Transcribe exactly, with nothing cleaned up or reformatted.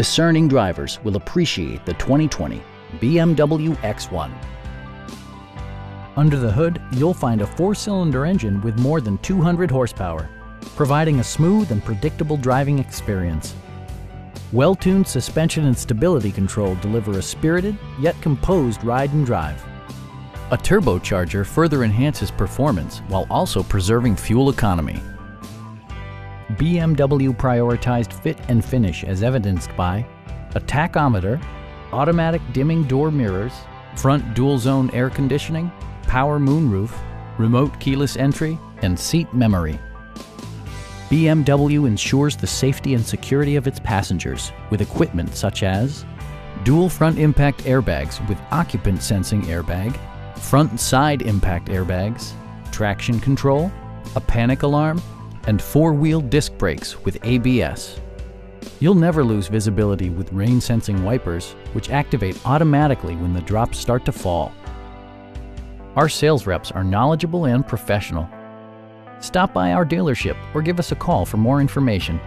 Discerning drivers will appreciate the twenty twenty B M W X one. Under the hood, you'll find a four-cylinder engine with more than two hundred horsepower, providing a smooth and predictable driving experience. Well-tuned suspension and stability control deliver a spirited yet composed ride and drive. A turbocharger further enhances performance while also preserving fuel economy. B M W prioritized fit and finish as evidenced by a tachometer, automatic dimming door mirrors, front dual-zone air conditioning, power moonroof, remote keyless entry, and seat memory. B M W ensures the safety and security of its passengers with equipment such as dual front impact airbags with occupant sensing airbag, front and side impact airbags, traction control, a panic alarm, and four-wheel disc brakes with A B S. You'll never lose visibility with rain-sensing wipers, which activate automatically when the drops start to fall. Our sales reps are knowledgeable and professional. Stop by our dealership or give us a call for more information.